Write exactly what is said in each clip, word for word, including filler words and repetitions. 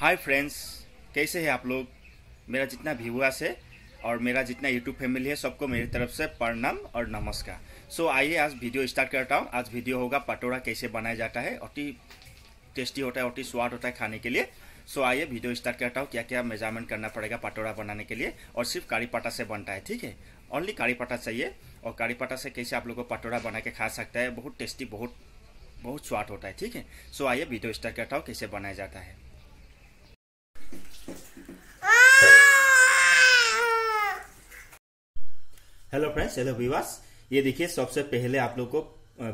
Hi friends, कैसे हैं आप लोग। मेरा जितना व्यूअर्स है और मेरा जितना यूट्यूब फैमिली है सबको मेरी तरफ से प्रणाम और नमस्कार। सो so, आइए आज वीडियो स्टार्ट करता हूँ। आज वीडियो होगा पटोरा कैसे बनाया जाता है। अति टेस्टी होता है, अति स्वाद होता है खाने के लिए। सो so, आइए वीडियो स्टार्ट करता हूँ। क्या क्या मेजरमेंट करना पड़ेगा पटोरा बनाने के लिए, और सिर्फ करी पत्ता से बनता है। ठीक है, ओनली करी पत्ता चाहिए। और करी पत्ता से कैसे आप लोग को पटोरा बना के खा सकता है। बहुत टेस्टी, बहुत बहुत स्वाद होता है। ठीक है, सो आइए वीडियो स्टार्ट करता हूँ कैसे बनाया जाता है। Hello friends, hello viewers. ये देखिए, सबसे पहले आप लोग को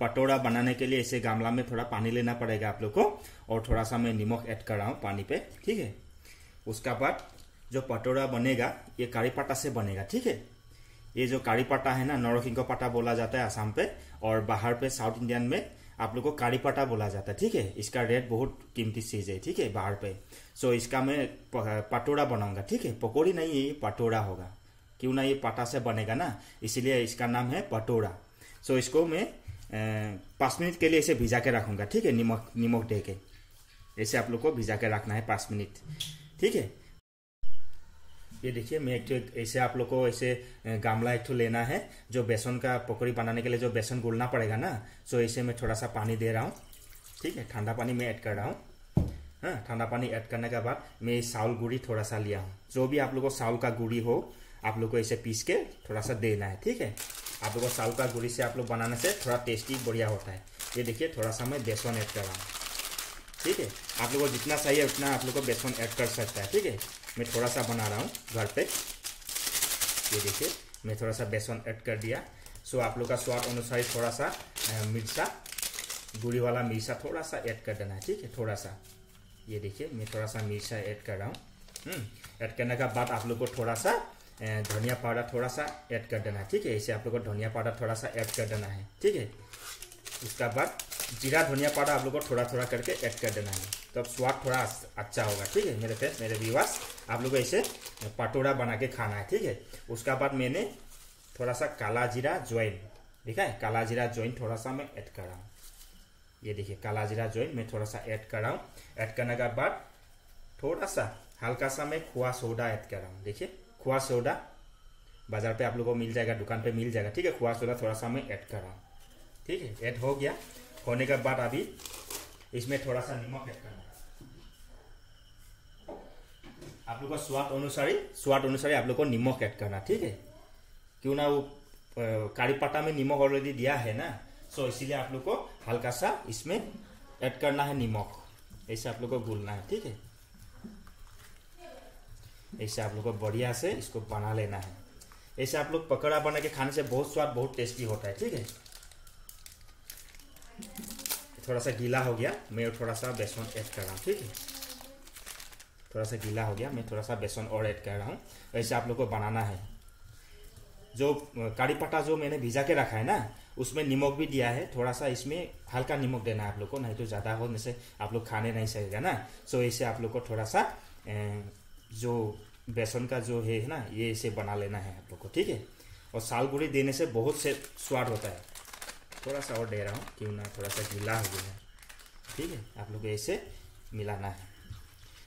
पटोरा बनाने के लिए ऐसे गमला में थोड़ा पानी लेना पड़ेगा आप लोग को, और थोड़ा सा मैं नमक ऐड कर रहा हूँ पानी पे। ठीक है, उसका बाद जो पटोरा बनेगा ये करी पत्ता से बनेगा। ठीक है, ये जो करी पत्ता है ना, नरसिंह पत्ता बोला जाता है आसाम पे, और बाहर पे साउथ इंडियन में आप लोग को करी पत्ता बोला जाता है। ठीक है, इसका रेट बहुत कीमती चीज है। ठीक है, बाहर पे। सो इसका मैं पटोरा बनाऊंगा। ठीक है, पकौड़ी नहीं है, ये पटोरा होगा। क्यों ना ये पत्ता से बनेगा ना, इसीलिए इसका नाम है पटोरा। सो so, इसको मैं पाँच मिनट के लिए ऐसे भिजा के रखूँगा। ठीक है, नमक नमक दे के ऐसे आप लोग को भिजा के रखना है पाँच मिनट। ठीक है, ये देखिए मैं एक ऐसे आप लोग को ऐसे गमला एक ठो लेना है। जो बेसन का पकौड़ी बनाने के लिए जो बेसन घोलना पड़ेगा ना, सो so, ऐसे मैं थोड़ा सा पानी दे रहा हूँ। ठीक है, ठंडा पानी मैं ऐड कर रहा हूँ। हाँ, ठंडा पानी ऐड करने के बाद मैं चावल गुड़ी थोड़ा सा लिया हूँ। जो भी आप लोग को चावल का गुड़ी हो आप लोग को ऐसे पीस के थोड़ा सा देना है। ठीक है, आप लोग को चावल का गुड़ी से आप लोग बनाने से थोड़ा टेस्टी बढ़िया होता है। ये देखिए, थोड़ा सा मैं बेसन ऐड कर रहा हूँ। ठीक है, आप लोग को जितना चाहिए उतना आप लोग को बेसन ऐड कर सकता है। ठीक है, मैं थोड़ा सा बना रहा हूँ घर पे। ये देखिए, मैं थोड़ा सा बेसन ऐड कर दिया। सो आप लोग का स्वाद अनुसार थोड़ा सा मिर्चा, गुड़ी वाला मिर्चा थोड़ा सा ऐड कर देना है। ठीक है, थोड़ा सा। ये देखिए, मैं थोड़ा सा मिर्चा ऐड कर रहा हूँ। ऐड करने के बाद आप लोग को थोड़ा सा धनिया पाउडर थोड़ा सा ऐड कर देना है। ठीक है, इसे आप लोगों को धनिया पाउडर थोड़ा सा ऐड कर देना है। ठीक है, उसका बाद जीरा धनिया पाउडर आप लोगों को थोड़ा थोड़ा करके ऐड कर देना है, तब स्वाद थोड़ा अच्छा होगा। ठीक है मेरे फ्रेंड्स, मेरे व्यूअर्स, आप लोगों को ऐसे पटोरा बना के खाना है। ठीक है, उसका बाद मैंने थोड़ा सा काला जीरा ज्वाइन, ठीक है, काला जीरा ज्वाइन थोड़ा सा मैं ऐड कर रहा हूँ। ये देखिए, काला जीरा ज्वाइन मैं थोड़ा सा ऐड कर रहा हूँ। ऐड करने के बाद थोड़ा सा हल्का सा मैं खोआ सोडा ऐड कर रहा हूँ। देखिए, खोआ सोडा बाज़ार पे आप लोगों को मिल जाएगा, दुकान पे मिल जाएगा। ठीक है, खोआ सोडा थोड़ा सा मैं ऐड कर रहा हूँ। ठीक है, ऐड हो गया। होने के बाद अभी इसमें थोड़ा सा नमक ऐड करना है। आप लोगों को स्वाद अनुसारी स्वाद अनुसारी आप लोगों को नमक ऐड करना। ठीक है, क्यों ना वो करी पत्ता में नमक ऑलरेडी दिया है ना, सो इसीलिए आप लोग को हल्का सा इसमें ऐड करना है नमक। ऐसे आप लोग को घोलना है। ठीक है, ऐसे आप लोग को बढ़िया से इसको बना लेना है। ऐसे आप लोग पकौड़ा बना के खाने से बहुत स्वाद, बहुत टेस्टी होता है। ठीक है, थोड़ा सा गीला हो गया, मैं थोड़ा सा बेसन ऐड कर रहा हूँ। ठीक है, थोड़ा सा गीला हो गया, मैं थोड़ा सा बेसन और ऐड कर रहा हूँ। ऐसे आप लोग को बनाना है। जो करी पत्ता जो मैंने भिजा के रखा है ना, उसमें नमक भी दिया है, थोड़ा सा इसमें हल्का नमक देना है आप लोग को, नहीं तो ज़्यादा होने से आप लोग खाने नहीं सकेगा ना। सो ऐसे आप लोग को थोड़ा सा जो बेसन का जो है ना, ये इसे बना लेना है आप लोग को। ठीक है, और साल गुड़ी देने से बहुत से स्वाद होता है। थोड़ा सा और दे रहा हूँ, क्यों ना थोड़ा सा गीला हो गया है। ठीक है, आप लोग ऐसे मिलाना है।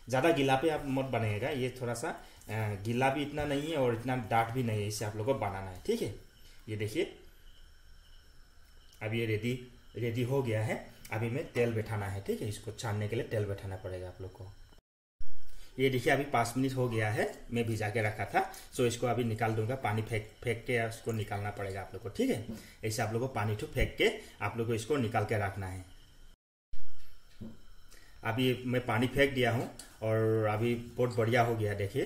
ज़्यादा गीला पे आप मत बनेगा, ये थोड़ा सा गीला भी इतना नहीं है और इतना डाट भी नहीं है, इसे आप लोग को बनाना है। ठीक है, ये देखिए अब ये रेडी रेडी हो गया है। अभी मैं तेल बैठाना है। ठीक है, इसको छानने के लिए तेल बैठाना पड़ेगा आप लोग को। ये देखिए अभी पाँच मिनट हो गया है, मैं भिजा के रखा था। सो इसको अभी निकाल दूंगा, पानी फेंक फेंक के इसको निकालना पड़ेगा आप लोग को। ठीक है, ऐसे आप लोग को पानी तो फेंक के आप लोग को इसको निकाल के रखना है। अभी मैं पानी फेंक दिया हूँ और अभी बहुत बढ़िया हो गया। देखिए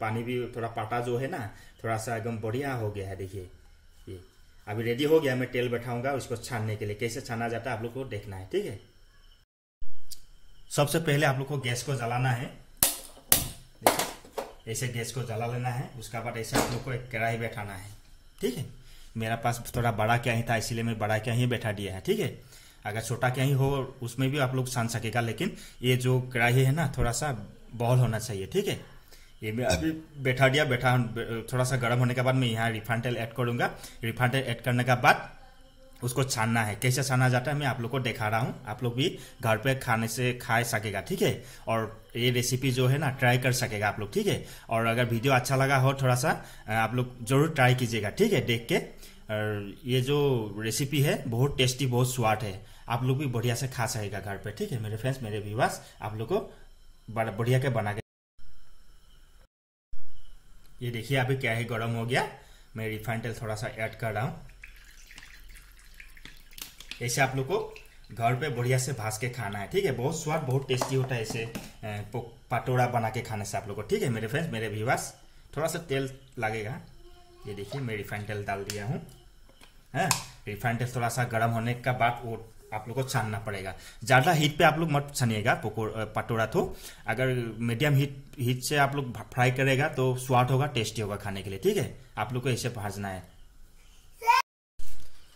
पानी भी थोड़ा पत्ता जो है ना, थोड़ा सा एकदम बढ़िया हो गया है। देखिए ये अभी रेडी हो गया। मैं तेल बैठाऊँगा उसको छानने के लिए। कैसे छाना जाता है आप लोग को देखना है। ठीक है, सबसे पहले आप लोग को गैस को जलाना है। ऐसे गैस को जला लेना है। उसका बाद ऐसे आप लोग को एक कढ़ाई बैठाना है। ठीक है, मेरा पास थोड़ा बड़ा कढ़ाई था, इसीलिए मैं बड़ा कढ़ाई बैठा दिया है। ठीक है, अगर छोटा कढ़ाई हो उसमें भी आप लोग छान सकेगा, लेकिन ये जो कढ़ाई है ना, थोड़ा सा बॉल होना चाहिए। ठीक है, ये मैं अभी बैठा दिया। बैठा थोड़ा सा गर्म होने के बाद मैं यहाँ रिफाइंड तेल ऐड करूँगा। रिफाइंड तेल ऐड करने के बाद उसको छानना है। कैसे छाना जाता है मैं आप लोग को दिखा रहा हूँ, आप लोग भी घर पे खाने से खा सकेगा, ठीक है। और ये रेसिपी जो है ना ट्राई कर सकेगा आप लोग, ठीक है। और अगर वीडियो अच्छा लगा हो थोड़ा सा आप लोग जरूर ट्राई कीजिएगा, ठीक है, देख के। और ये जो रेसिपी है बहुत टेस्टी, बहुत स्वाद है, आप लोग भी बढ़िया से खा सकेगा घर पर, ठीक है मेरे फ्रेंड्स, मेरे व्यूअर्स। आप लोग को बढ़िया के बना के ये देखिए अभी क्या है, गर्म हो गया। मैं रिफाइंड तेल थोड़ा सा ऐड कर रहा हूँ। ऐसे आप लोग को घर पे बढ़िया से भाज के खाना है, ठीक है। बहुत स्वाद, बहुत टेस्टी होता है ऐसे पटोरा बना के खाने से आप लोग को, ठीक है मेरे फ्रेंड्स, मेरे व्यूअर्स। थोड़ा सा तेल लगेगा, ये देखिए मैं रिफाइंड तेल डाल दिया हूँ। हाँ, रिफाइंड तेल थोड़ा सा गर्म होने का बाद वो आप लोग को छानना पड़ेगा। ज़्यादा हीट पे आप लोग मत छानिएगा पटोरा, तो अगर मीडियम हीट हीट से आप लोग फ्राई करेगा तो स्वाद होगा, टेस्टी होगा खाने के लिए, ठीक है। आप लोग को ऐसे भाजना है।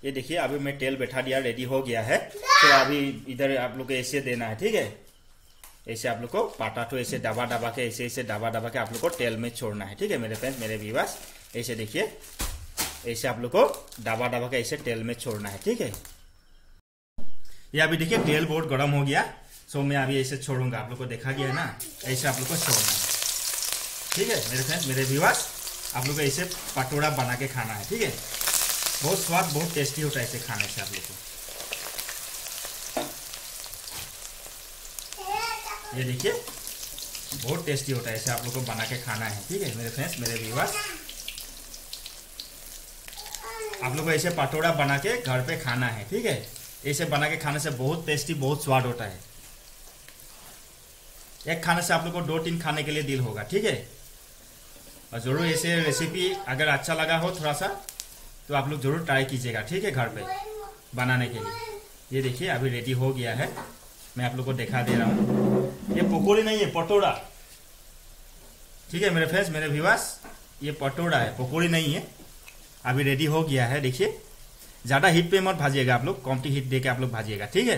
ये देखिए अभी मैं तेल बैठा दिया, रेडी हो गया है। तो अभी इधर आप लोग को ऐसे देना है, ठीक है। ऐसे आप लोग को पाटा तो ऐसे दबा दबा के, ऐसे ऐसे दबा दबा के आप लोग को तेल में छोड़ना है, ठीक है मेरे फ्रेंड्स, मेरे व्यूअर्स। ऐसे देखिए, ऐसे आप लोग को दबा दबा के ऐसे तेल में छोड़ना है, ठीक है। ये अभी देखिए तेल बहुत गर्म हो गया, सो मैं अभी ऐसे छोड़ूंगा, आप लोग को देखा गया ना, ऐसे आप लोग को छोड़ना है, ठीक है मेरे फ्रेंड्स, मेरे व्यूअर्स। आप लोग को ऐसे पटोरा बना के खाना है, ठीक है। बहुत स्वाद, बहुत टेस्टी होता है ऐसे खाने से आप लोग को। ये देखिए बहुत टेस्टी होता है, ऐसे आप लोग को बना के खाना है, ठीक है मेरे फ्रेंड्स, मेरे व्यूअर्स। आप लोग को ऐसे पटोरा बना के घर पे खाना है, ठीक है। ऐसे बना के खाने से बहुत टेस्टी, बहुत स्वाद होता है। एक खाने से आप लोग को दो तीन खाने के लिए दिल होगा, ठीक है। और जरूर ऐसे रेसिपी अगर अच्छा लगा हो थोड़ा सा तो आप लोग जरूर ट्राई कीजिएगा, ठीक है, घर पे बनाने के लिए। ये देखिए अभी रेडी हो गया है, मैं आप लोग को दिखा दे रहा हूँ। ये पकौड़ी नहीं है, पटोरा, ठीक है मेरे फ्रेंड्स, मेरे व्यूअर्स। ये पटोरा है, पकौड़ी नहीं है। अभी रेडी हो गया है, देखिए। ज़्यादा हीट पे मत भाजिएगा आप लोग, कम हीट दे के आप लोग भाजिएगा, ठीक है।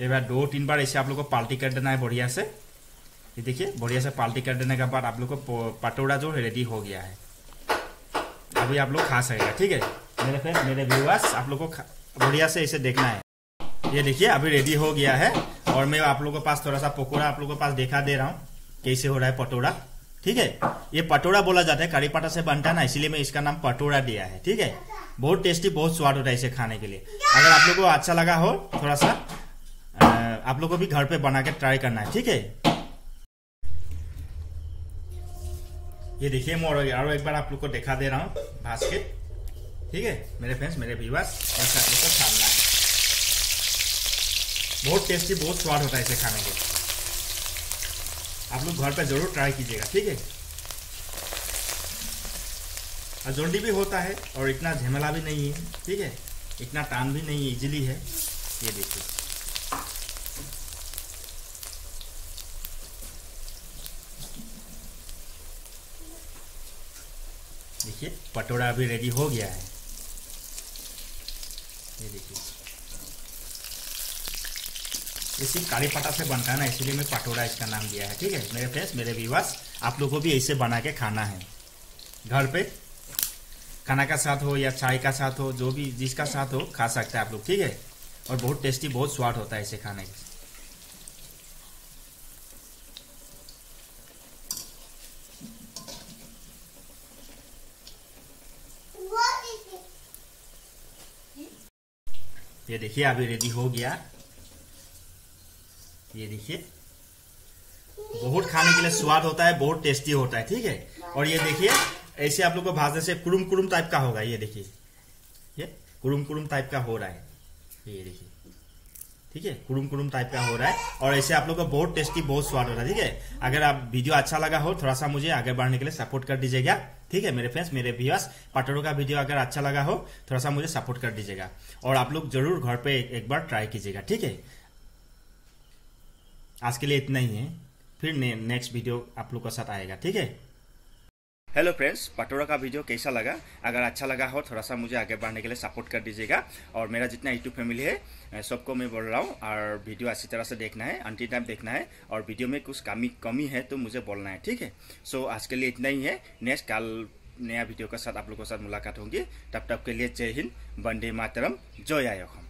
एक बार दो तीन बार ऐसे आप लोग को पाल्टी कर देना है बढ़िया से। ये देखिए बढ़िया से पाल्टी कर देने के बाद आप लोग को पटोरा जो रेडी हो गया है, अभी आप लोग खा सकेगा, ठीक है मेरे फ्रेंड्स, मेरे व्यूअर्स। आप लोग को बढ़िया से ऐसे देखना है। ये देखिए अभी रेडी हो गया है। और मैं आप लोग के पास थोड़ा सा पकौड़ा आप लोग के पास दिखा दे रहा हूँ कैसे हो रहा है पटोरा, ठीक है। ये पटोरा बोला जाता है, करी पत्ता से बनता है ना, इसीलिए मैं इसका नाम पटोरा दिया है, ठीक है। बहुत टेस्टी, बहुत स्वाद होता है इसे खाने के लिए। अगर आप लोगों को अच्छा लगा हो थोड़ा सा आप लोगों को भी घर पे बना के ट्राई करना है, ठीक है। ये देखिए मैं और एक बार आप लोग को दिखा दे रहा हूँ भाज के, ठीक है मेरे फ्रेंड्स, मेरे व्यूअर्स। ऐसे आप लोग को छानना है, बहुत टेस्टी, बहुत स्वाद होता है इसे खाने के। आप लोग घर पर जरूर ट्राई कीजिएगा, ठीक है। और जल्दी भी होता है और इतना झमेला भी नहीं है, ठीक है, इतना टान भी नहीं है, इजीली है। ये देखिए देखिए पटोरा अभी रेडी हो गया है। ये देखिए इसी करी पत्ता से बनता है ना, इसलिए मैं पटोरा इसका नाम दिया है, ठीक है मेरे फ्रेंड्स, मेरे व्यूअर्स। आप लोगों को भी ऐसे बना के खाना है घर पे, खाना का साथ हो या चाय का साथ हो, जो भी जिसका साथ हो खा सकते हैं आप लोग, ठीक है। और बहुत टेस्टी, बहुत स्वाद होता है इसे खाने का। ये देखिए अभी रेडी हो गया। ये देखिए बहुत खाने के लिए स्वाद होता है, बहुत टेस्टी होता है, ठीक है। और ये देखिए ऐसे आप लोग को भाजने से कुरुम कुरुम टाइप का होगा। ये देखिए ये कुरुम कुरुम टाइप का हो रहा है, ये देखिए, ठीक है, कुरुम कुरुम टाइप का हो रहा है। और ऐसे आप लोग को बहुत टेस्टी, बहुत स्वाद हो रहा है, ठीक है। अगर आप वीडियो अच्छा लगा हो थोड़ा सा मुझे आगे बढ़ने के लिए सपोर्ट कर दीजिएगा, ठीक है मेरे फ्रेंड्स, मेरे व्यूअर्स। पटोरा का वीडियो अगर अच्छा लगा हो थोड़ा सा मुझे सपोर्ट कर दीजिएगा। और आप लोग जरूर घर पे एक बार ट्राई कीजिएगा, ठीक है। आज के लिए इतना ही है, फिर ने, नेक्स्ट वीडियो आप लोग के साथ आएगा, ठीक है। हेलो फ्रेंड्स, पटोरा का वीडियो कैसा लगा? अगर अच्छा लगा हो थोड़ा सा मुझे आगे बढ़ने के लिए सपोर्ट कर दीजिएगा। और मेरा जितना यूट्यूब फैमिली है सबको मैं बोल रहा हूँ, और वीडियो अच्छी तरह से देखना है, अंतिम टाइम देखना है। और वीडियो में कुछ कमी कमी है तो मुझे बोलना है, ठीक है। सो आज के लिए इतना ही है, नेक्स्ट कल नया वीडियो के साथ आप लोगों के साथ मुलाकात होंगी। तब तक के लिए जय हिंद, वंदे मातरम, जय आयो।